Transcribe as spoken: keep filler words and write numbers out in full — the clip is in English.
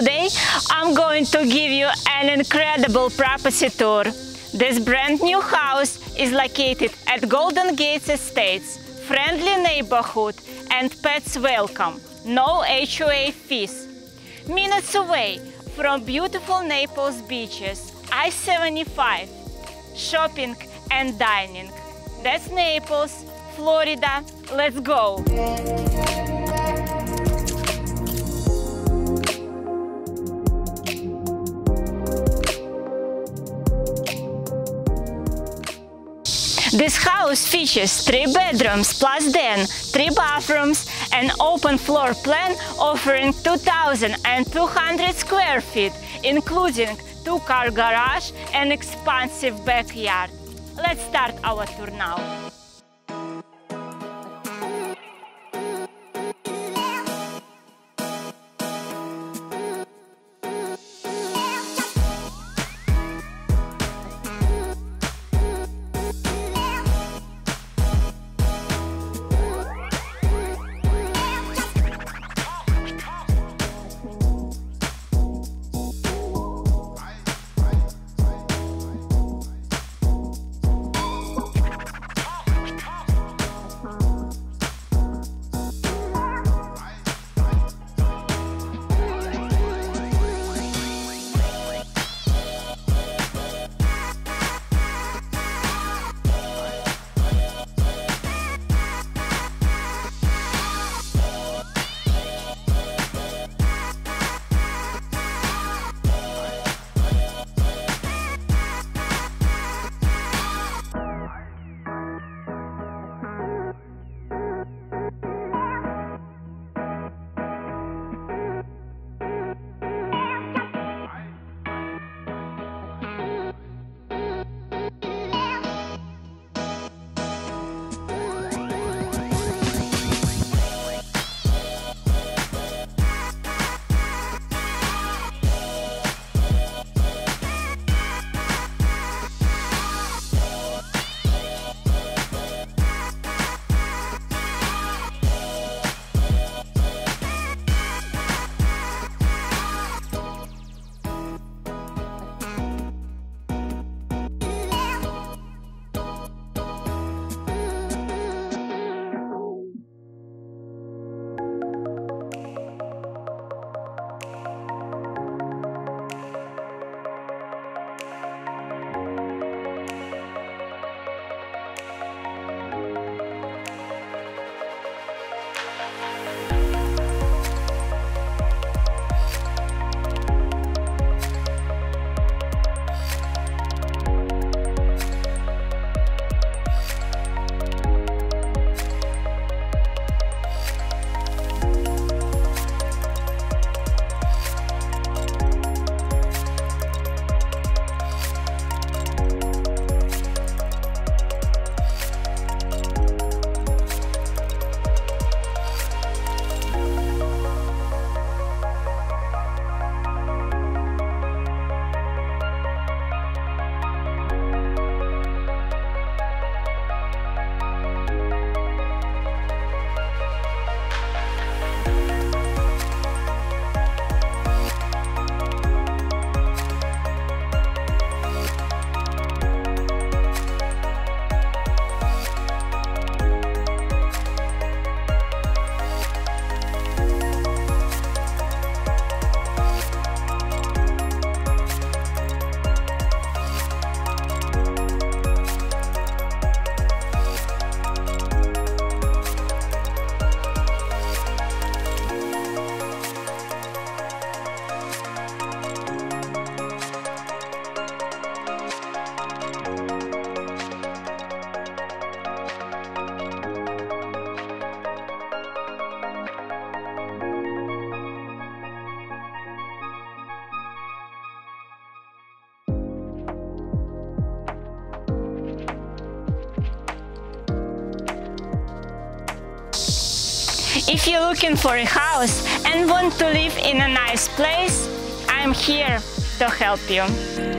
today I'm going to give you an incredible property tour. This brand new house is located at Golden Gates Estates, friendly neighborhood and pets welcome, no H O A fees. Minutes away from beautiful Naples beaches, I seventy-five, shopping and dining. That's Naples, Florida. Let's go! This house features three bedrooms plus den, three bathrooms, an open floor plan offering two thousand two hundred square feet, including two-car garage and expansive backyard. Let's start our tour now. If you're looking for a house and want to live in a nice place, I'm here to help you.